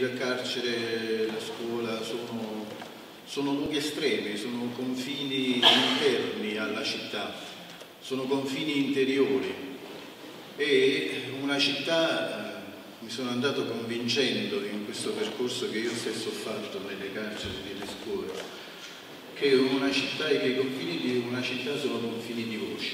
Il carcere, la scuola sono luoghi estremi, sono confini interni alla città, sono confini interiori e una città, mi sono andato convincendo in questo percorso che io stesso ho fatto nelle carceri e nelle scuole, che una città e che i confini di una città sono confini di voci.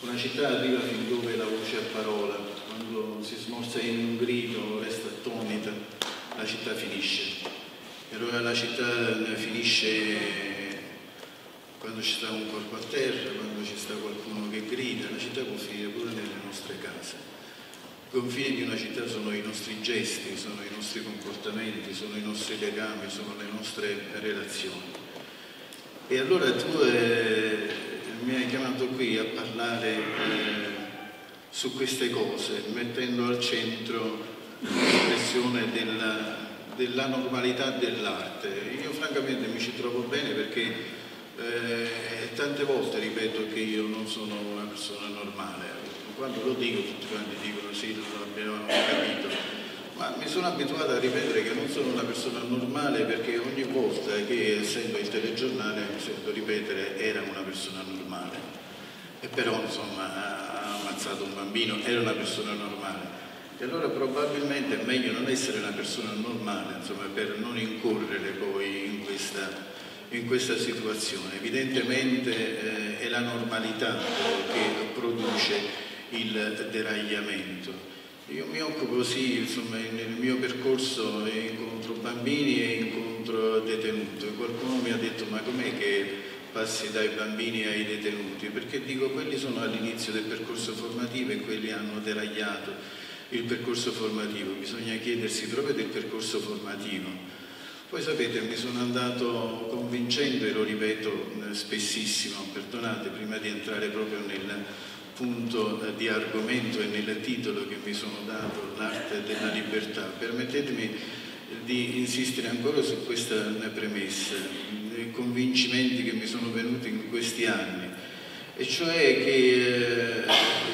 Una città arriva fin dove la voce ha parola, quando si smorza in un grido, resta attonita, la città finisce. E allora la città finisce quando ci sta un corpo a terra, quando ci sta qualcuno che grida, la città può finire pure nelle nostre case. I confini di una città sono i nostri gesti, sono i nostri comportamenti, sono i nostri legami, sono le nostre relazioni. E allora tu mi hai chiamato qui a parlare su queste cose, mettendo al centro l'espressione della normalità dell'arte. Io francamente mi ci trovo bene perché tante volte ripeto che io non sono una persona normale. Quando lo dico tutti quanti dicono sì, non l'abbiamo capito, ma mi sono abituato a ripetere che non sono una persona normale perché ogni volta che essendo il telegiornale mi sento ripetere era una persona normale. E però insomma ha ammazzato un bambino, era una persona normale. E allora probabilmente è meglio non essere una persona normale, insomma, per non incorrere poi in questa situazione. Evidentemente è la normalità che produce il deragliamento. Io mi occupo sì, insomma, nel mio percorso incontro bambini e incontro detenuti. Qualcuno mi ha detto ma com'è che passi dai bambini ai detenuti? Perché dico quelli sono all'inizio del percorso formativo e quelli hanno deragliato il percorso formativo, bisogna chiedersi proprio del percorso formativo. Poi sapete, mi sono andato convincendo e lo ripeto spessissimo, perdonate, prima di entrare proprio nel punto di argomento e nel titolo che mi sono dato, l'arte della libertà, permettetemi di insistere ancora su questa premessa, i convincimenti che mi sono venuti in questi anni, e cioè che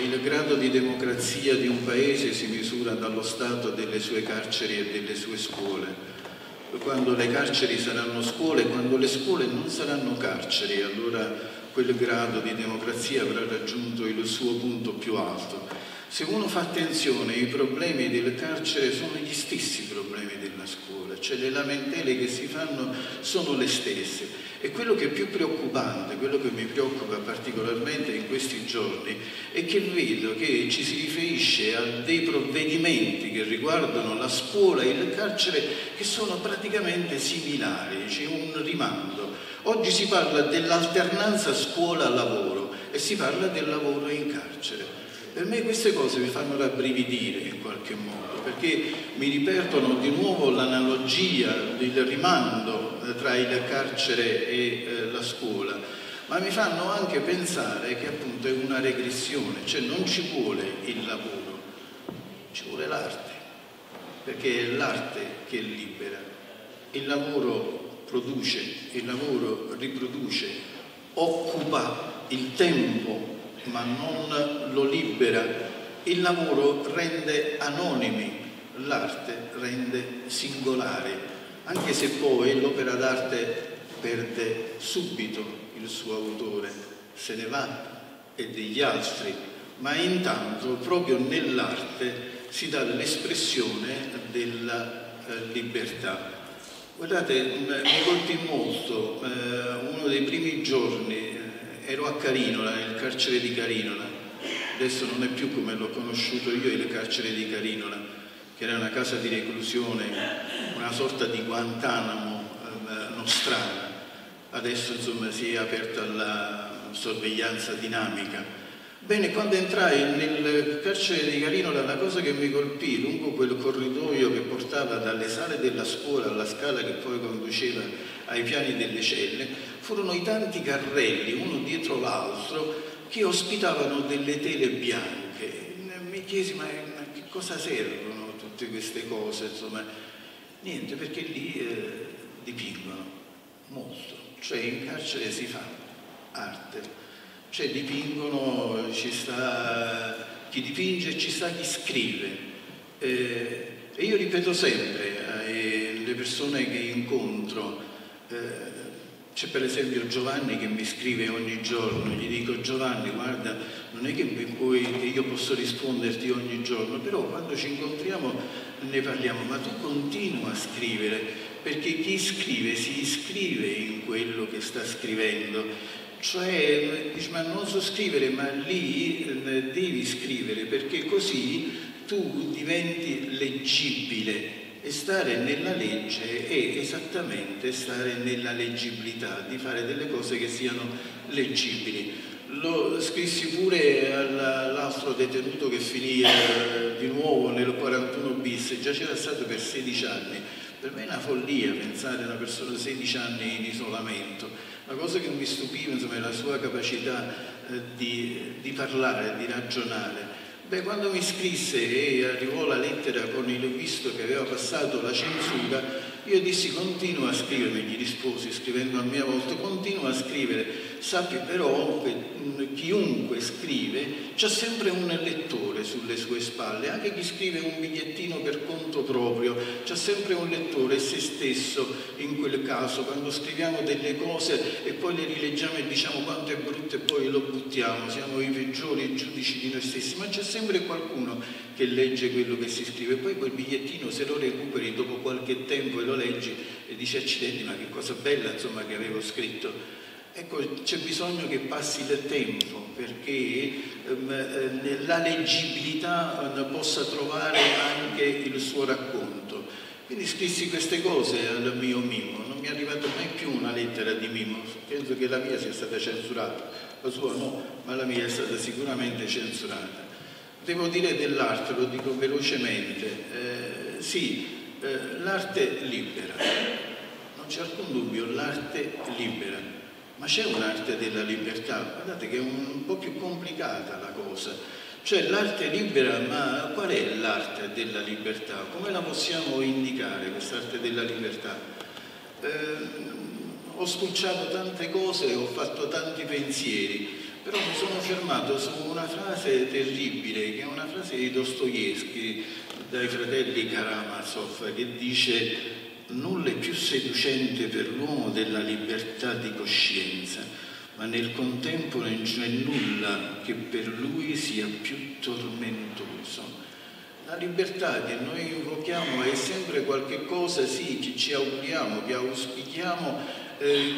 il grado di democrazia di un paese si misura dallo stato delle sue carceri e delle sue scuole. Quando le carceri saranno scuole, quando le scuole non saranno carceri, allora quel grado di democrazia avrà raggiunto il suo punto più alto. Se uno fa attenzione, i problemi del carcere sono gli stessi problemi della scuola, cioè le lamentele che si fanno sono le stesse. E quello che è più preoccupante, quello che mi preoccupa particolarmente in questi giorni, è che vedo che ci si riferisce a dei provvedimenti che riguardano la scuola e il carcere che sono praticamente similari, c'è un rimando. Oggi si parla dell'alternanza scuola-lavoro e si parla del lavoro in carcere. Per me queste cose mi fanno rabbrividire in qualche modo, perché mi ripetono di nuovo l'analogia, il rimando tra il carcere e la scuola, ma mi fanno anche pensare che appunto è una regressione, cioè non ci vuole il lavoro, ci vuole l'arte, perché è l'arte che libera. Il lavoro produce, il lavoro riproduce, occupa il tempo, ma non lo libera. Il lavoro rende anonimi, l'arte rende singolari, anche se poi l'opera d'arte perde subito il suo autore, se ne va e degli altri, ma intanto proprio nell'arte si dà l'espressione della libertà. Guardate, mi colpì molto uno dei primi giorni. Ero a Carinola, nel carcere di Carinola, adesso non è più come l'ho conosciuto io il carcere di Carinola, che era una casa di reclusione, una sorta di Guantanamo nostrana, adesso insomma si è aperta alla sorveglianza dinamica. Bene, quando entrai nel carcere di Carinola la cosa che mi colpì lungo quel corridoio che portava dalle sale della scuola alla scala che poi conduceva ai piani delle celle furono i tanti carrelli, uno dietro l'altro, che ospitavano delle tele bianche. Mi chiesi ma che cosa servono tutte queste cose? Insomma, niente, perché lì dipingono molto, cioè in carcere si fa arte. Cioè dipingono, ci sta chi dipinge, ci sta chi scrive, E io ripeto sempre alle persone che incontro, c'è per esempio Giovanni che mi scrive ogni giorno, gli dico: Giovanni, guarda, non è che io posso risponderti ogni giorno, però quando ci incontriamo ne parliamo, ma tu continua a scrivere, perché chi scrive si iscrive in quello che sta scrivendo, cioè dici, ma non so scrivere, ma lì devi scrivere, perché così tu diventi leggibile. E stare nella legge è esattamente stare nella leggibilità, di fare delle cose che siano leggibili. Lo scrissi pure all'altro detenuto che finì di nuovo nel 41 bis, già c'era stato per 16 anni. Per me è una follia pensare a una persona di 16 anni in isolamento. La cosa che mi stupiva, insomma, è la sua capacità di parlare, di ragionare. Beh, quando mi scrisse e arrivò la lettera con il visto che aveva passato la censura, io dissi: continua a scrivermi, gli risposi scrivendo a mia volta, continua a scrivere, sappi però che chiunque scrive c'è sempre un lettore sulle sue spalle, anche chi scrive un bigliettino per conto proprio c'è sempre un lettore, se stesso in quel caso, quando scriviamo delle cose e poi le rileggiamo e diciamo quanto è brutto e poi lo buttiamo, siamo i peggiori giudici di noi stessi, ma c'è sempre qualcuno che legge quello che si scrive, poi quel bigliettino se lo recuperi dopo qualche tempo e lo leggi e dici: accidenti, ma che cosa bella, insomma, che avevo scritto. Ecco, c'è bisogno che passi del tempo perché la leggibilità possa trovare anche il suo racconto. Quindi scrissi queste cose al mio Mimmo, non mi è arrivata mai più una lettera di Mimmo, penso che la mia sia stata censurata, la sua no, ma la mia è stata sicuramente censurata. Devo dire dell'arte, lo dico velocemente, l'arte libera, non c'è alcun dubbio, l'arte libera, ma c'è un'arte della libertà, guardate che è un po' più complicata la cosa, cioè l'arte libera, ma qual è l'arte della libertà? Come la possiamo indicare quest'arte della libertà? Ho spulciato tante cose, ho fatto tanti pensieri, però mi sono fermato su una frase terribile, che è una frase di Dostoevskij, dai Fratelli Karamazov, che dice: nulla è più seducente per l'uomo della libertà di coscienza, ma nel contempo non c'è nulla che per lui sia più tormentoso. La libertà che noi invochiamo è sempre qualche cosa, sì, che ci auguriamo, che auspichiamo,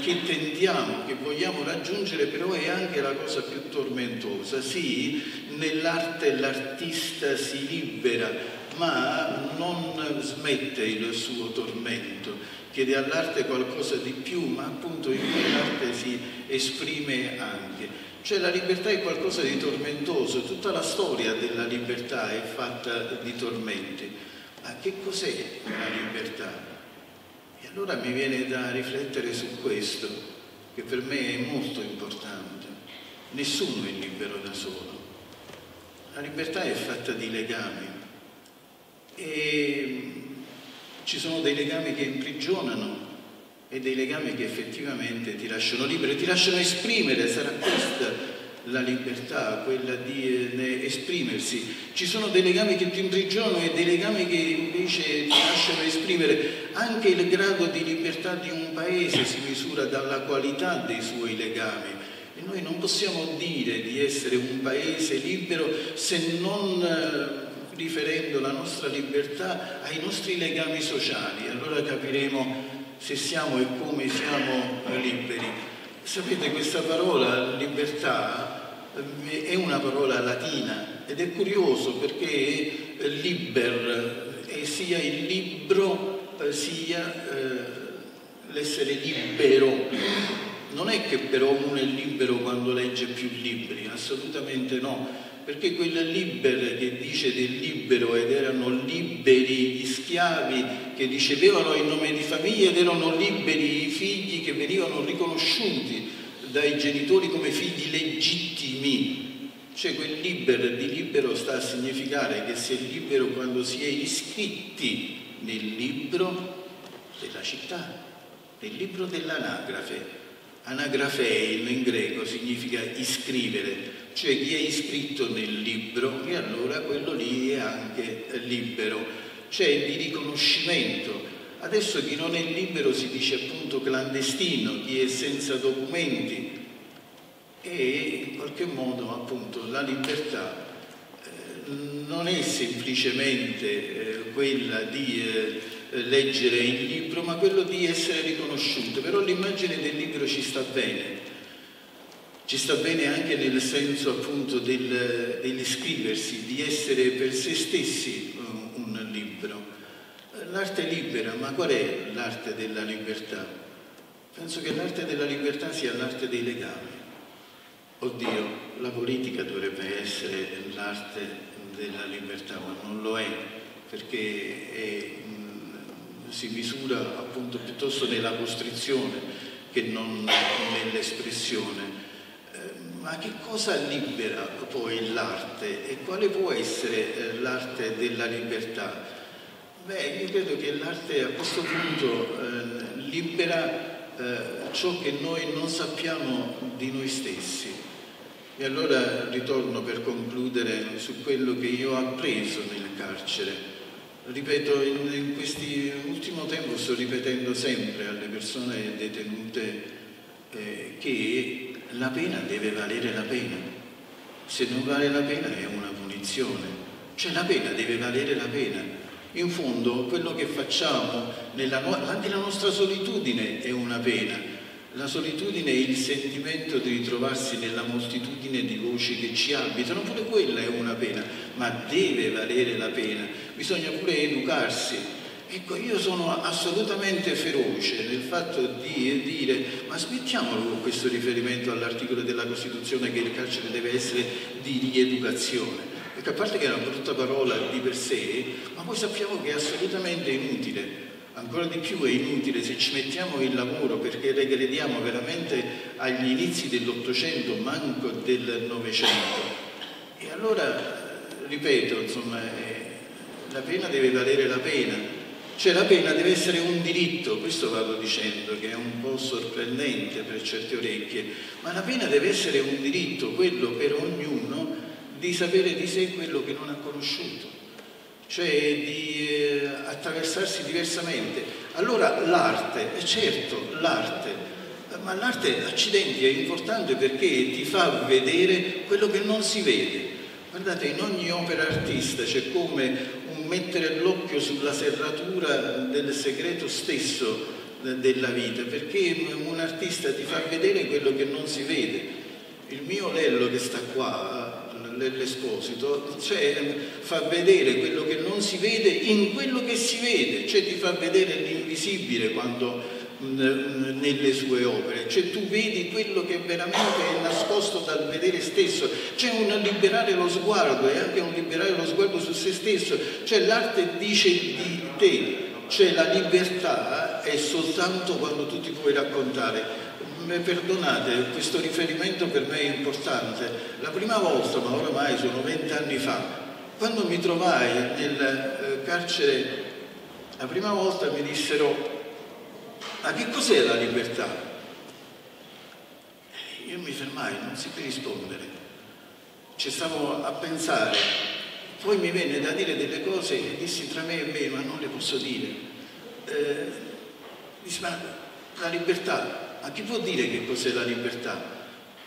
che tendiamo, che vogliamo raggiungere, però è anche la cosa più tormentosa. Sì, nell'arte l'artista si libera, ma non smette il suo tormento, chiede all'arte qualcosa di più, ma appunto in quell'arte si esprime anche. Cioè la libertà è qualcosa di tormentoso, tutta la storia della libertà è fatta di tormenti. Ma che cos'è la libertà? E allora mi viene da riflettere su questo, che per me è molto importante. Nessuno è libero da solo. La libertà è fatta di legami e ci sono dei legami che imprigionano e dei legami che effettivamente ti lasciano libero, ti lasciano esprimere, sarà questa la libertà, quella di esprimersi. Ci sono dei legami che ti imprigionano e dei legami che invece ti lasciano esprimere. Anche il grado di libertà di un paese si misura dalla qualità dei suoi legami e noi non possiamo dire di essere un paese libero se non riferendo la nostra libertà ai nostri legami sociali. Allora capiremo se siamo e come siamo liberi. Sapete, questa parola libertà è una parola latina ed è curioso perché liber è sia il libro sia l'essere libero. Non è che però uno è libero quando legge più libri, assolutamente no, perché quel liber che dice del libero, ed erano liberi gli schiavi che ricevevano il nome di famiglia ed erano liberi i figli che venivano riconosciuti dai genitori come figli legittimi. Cioè quel liber di libero sta a significare che si è libero quando si è iscritti nel libro della città, nel libro dell'anagrafe. Anagrafein in greco significa iscrivere, cioè chi è iscritto nel libro, e allora quello lì è anche libero. c'è di riconoscimento. Adesso chi non è libero si dice appunto clandestino, chi è senza documenti, e in qualche modo appunto la libertà non è semplicemente quella di leggere il libro, ma quello di essere riconosciuto. Però l'immagine del libro ci sta bene anche nel senso appunto dell'iscriversi, di essere per se stessi un libro. L'arte libera, ma qual è l'arte della libertà? Penso che l'arte della libertà sia l'arte dei legami. Oddio, la politica dovrebbe essere l'arte della libertà, ma non lo è, perché si misura appunto piuttosto nella costrizione che non nell'espressione. Ma che cosa libera poi l'arte e quale può essere l'arte della libertà? Beh, io credo che l'arte a questo punto libera ciò che noi non sappiamo di noi stessi. E allora ritorno per concludere su quello che io ho appreso nel carcere. Ripeto, in quest'ultimo tempo sto ripetendo sempre alle persone detenute che la pena deve valere la pena. Se non vale la pena è una punizione. Cioè la pena deve valere la pena. In fondo quello che facciamo, anche la nostra solitudine è una pena. La solitudine è il sentimento di ritrovarsi nella moltitudine di voci che ci abitano, pure quella è una pena, ma deve valere la pena, bisogna pure educarsi. Ecco, io sono assolutamente feroce nel fatto di dire, ma smettiamolo con questo riferimento all'articolo della Costituzione che il carcere deve essere di rieducazione, perché a parte che è una brutta parola di per sé, ma poi sappiamo che è assolutamente inutile. Ancora di più è inutile se ci mettiamo in lavoro, perché regrediamo veramente agli inizi dell'Ottocento, manco del Novecento. E allora, ripeto, insomma, la pena deve valere la pena, cioè la pena deve essere un diritto, questo vado dicendo, che è un po' sorprendente per certe orecchie, ma la pena deve essere un diritto, quello per ognuno, di sapere di sé quello che non ha conosciuto. Cioè di attraversarsi diversamente. Allora l'arte, certo l'arte, ma l'arte, accidenti, è importante perché ti fa vedere quello che non si vede. Guardate, in ogni opera artista c'è come un mettere l'occhio sulla serratura del segreto stesso della vita, perché un artista ti fa vedere quello che non si vede. Il mio Lello che sta qua, Lello Esposito, cioè fa vedere quello che non si vede in quello che si vede, cioè ti fa vedere l'invisibile quando nelle sue opere, cioè tu vedi quello che veramente è nascosto dal vedere stesso, c'è un liberare lo sguardo e anche un liberare lo sguardo su se stesso, cioè l'arte dice di te, cioè la libertà è soltanto quando tu ti puoi raccontare. Perdonate, questo riferimento per me è importante. La prima volta, ma oramai sono 20 anni fa, quando mi trovai nel carcere, la prima volta mi dissero: ma che cos'è la libertà? Io mi fermai, non sapevo rispondere, ci stavo a pensare, poi mi venne da dire delle cose e dissi tra me e me, ma non le posso dire. Dissi, ma la libertà, ma chi può dire che cos'è la libertà?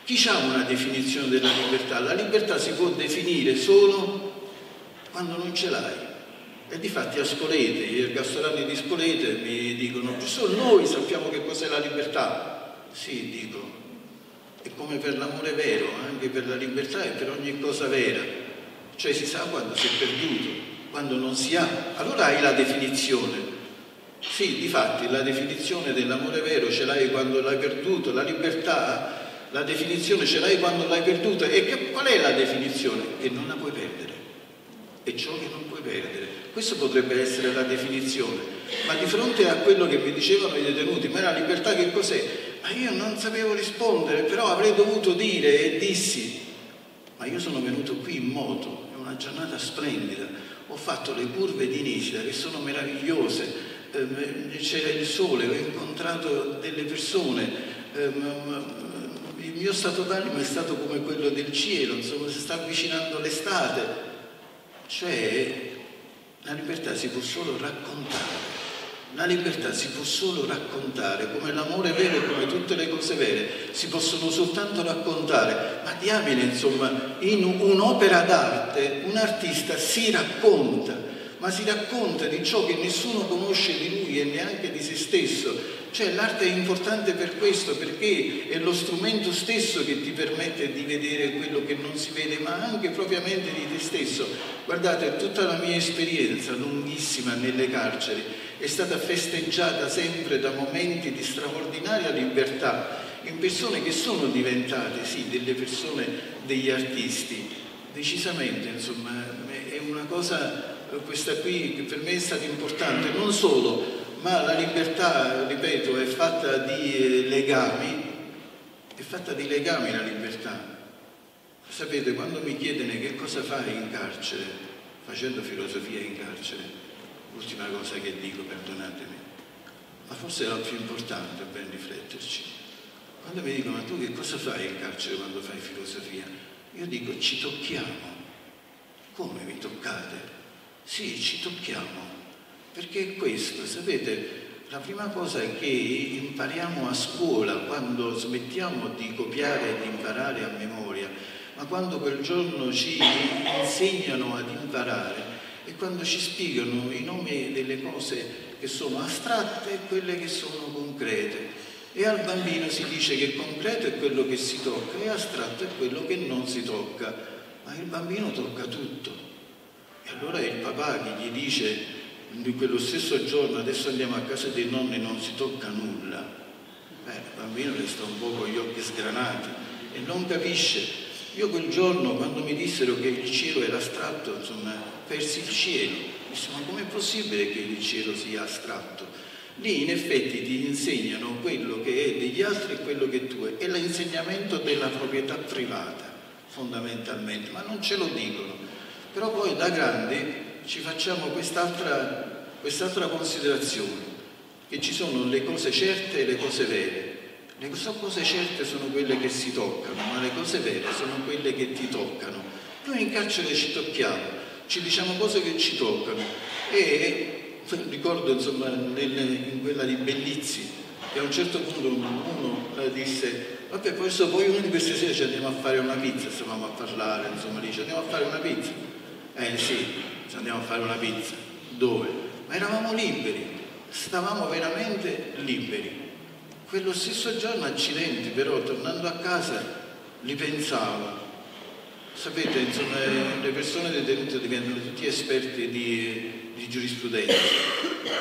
Chi ha una definizione della libertà? La libertà si può definire solo quando non ce l'hai. E difatti a Spolete, gli ergastolani di Spolete mi dicono: solo noi sappiamo che cos'è la libertà. Sì, dico, è come per l'amore vero, anche per la libertà e per ogni cosa vera. Cioè si sa quando si è perduto, quando non si ha. Allora hai la definizione. Sì, difatti la definizione dell'amore vero ce l'hai quando l'hai perduto, la libertà, la definizione ce l'hai quando l'hai perduta. E qual è la definizione? Che non la puoi perdere, è ciò che non puoi perdere. Questa potrebbe essere la definizione. Ma di fronte a quello che mi dicevano i detenuti, ma la libertà che cos'è? Ma io non sapevo rispondere, però avrei dovuto dire, e dissi: ma io sono venuto qui in moto, è una giornata splendida, ho fatto le curve di Nisida che sono meravigliose, c'era il sole, ho incontrato delle persone, il mio stato d'animo è stato come quello del cielo, insomma si sta avvicinando l'estate. Cioè la libertà si può solo raccontare. La libertà si può solo raccontare, come l'amore vero e come tutte le cose vere, si possono soltanto raccontare. Ma diamine, insomma, in un'opera d'arte un artista si racconta, ma si racconta di ciò che nessuno conosce di lui e neanche di se stesso. Cioè l'arte è importante per questo, perché è lo strumento stesso che ti permette di vedere quello che non si vede, ma anche propriamente di te stesso. Guardate, tutta la mia esperienza lunghissima nelle carceri è stata festeggiata sempre da momenti di straordinaria libertà in persone che sono diventate, sì, delle persone, degli artisti. Decisamente, insomma, è una cosa, questa qui, che per me è stata importante, non solo. Ma la libertà, ripeto, è fatta di legami, è fatta di legami la libertà. Sapete, quando mi chiedono che cosa fai in carcere, facendo filosofia in carcere, l'ultima cosa che dico, perdonatemi, ma forse è la più importante per rifletterci. Quando mi dicono, ma tu che cosa fai in carcere quando fai filosofia? Io dico, ci tocchiamo. Come mi toccate? Sì, ci tocchiamo. Perché è questo, sapete, la prima cosa che impariamo a scuola quando smettiamo di copiare e di imparare a memoria, ma quando quel giorno ci insegnano ad imparare e quando ci spiegano i nomi delle cose che sono astratte e quelle che sono concrete. E al bambino si dice che concreto è quello che si tocca e astratto è quello che non si tocca, ma il bambino tocca tutto. E allora è il papà che gli dice di quello stesso giorno, adesso andiamo a casa dei nonni, non si tocca nulla. Il bambino resta un po' con gli occhi sgranati e non capisce. Io quel giorno, quando mi dissero che il cielo era astratto, insomma, persi il cielo. Insomma, com'è possibile che il cielo sia astratto? Lì in effetti ti insegnano quello che è degli altri e quello che tu è l'insegnamento della proprietà privata, fondamentalmente, ma non ce lo dicono. Però poi da grandi ci facciamo quest'altra considerazione, che ci sono le cose certe e le cose vere. Le cose certe sono quelle che si toccano, ma le cose vere sono quelle che ti toccano. Noi in carcere ci tocchiamo, ci diciamo cose che ci toccano. E ricordo, insomma, in quella di Bellizzi, che a un certo punto uno disse, vabbè, questo poi uno di queste sere ci andiamo a fare una pizza, stavamo a parlare, insomma, lì ci andiamo a fare una pizza. Sì. Andiamo a fare una pizza, dove? Ma eravamo liberi, stavamo veramente liberi. Quello stesso giorno, accidenti, però tornando a casa li pensavo. Sapete, insomma, le persone detenute diventano tutti esperti di giurisprudenza,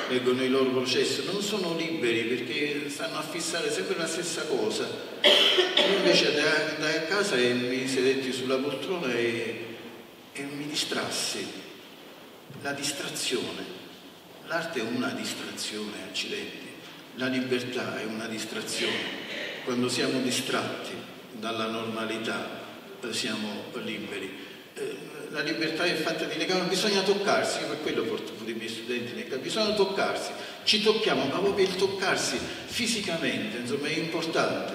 leggono i loro processi, non sono liberi perché stanno a fissare sempre la stessa cosa. Io invece andai a casa e mi sedetti sulla poltrona e mi distrassi. La distrazione, l'arte è una distrazione, accidenti, la libertà è una distrazione. Quando siamo distratti dalla normalità siamo liberi. La libertà è fatta di legame, bisogna toccarsi, io per quello porto i miei studenti nel campo, bisogna toccarsi, ci tocchiamo, ma proprio il toccarsi fisicamente, insomma, è importante.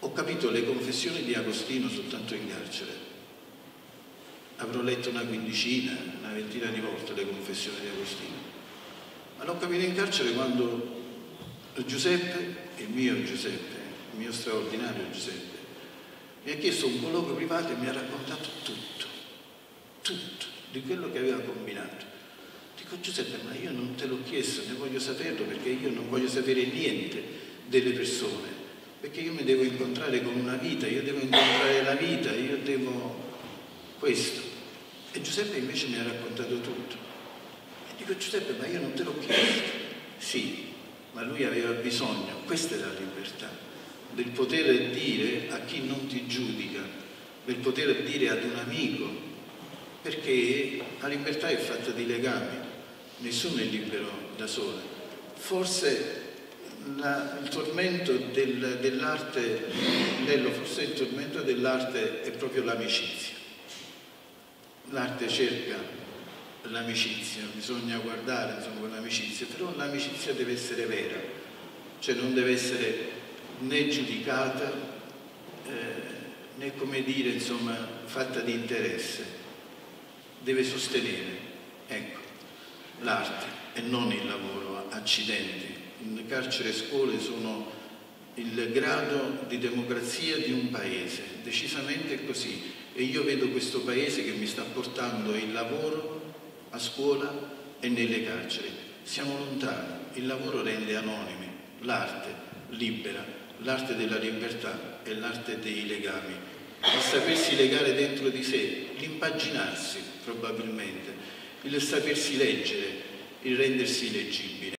Ho capito le Confessioni di Agostino soltanto in carcere. Avrò letto una quindicina, una ventina di volte le Confessioni di Agostino, ma l'ho capito in carcere quando Giuseppe, il mio straordinario Giuseppe, mi ha chiesto un colloquio privato e mi ha raccontato tutto di quello che aveva combinato. Dico, Giuseppe, ma io non te l'ho chiesto, ne voglio saperlo, perché io non voglio sapere niente delle persone, perché io mi devo incontrare con una vita, io devo incontrare la vita, io devo questo. E Giuseppe invece mi ha raccontato tutto. E dico, Giuseppe, ma io non te l'ho chiesto. Sì, ma lui aveva bisogno, questa è la libertà, del poter dire a chi non ti giudica, del poter dire ad un amico, perché la libertà è fatta di legami, nessuno è libero da solo. Forse il tormento dell'arte, Lello, forse il tormento dell'arte è proprio l'amicizia. L'arte cerca l'amicizia, bisogna guardare, insomma, con l'amicizia, però l'amicizia deve essere vera, cioè non deve essere né giudicata né, come dire, insomma, fatta di interesse. deve sostenere, ecco, l'arte e non il lavoro. Accidenti, in carcere e scuole sono il grado di democrazia di un paese, decisamente così, e io vedo questo paese che mi sta portando il lavoro a scuola e nelle carceri. Siamo lontani, il lavoro rende anonimi, l'arte libera, l'arte della libertà e l'arte dei legami, il sapersi legare dentro di sé, l'impaginarsi probabilmente, il sapersi leggere, il rendersi leggibile.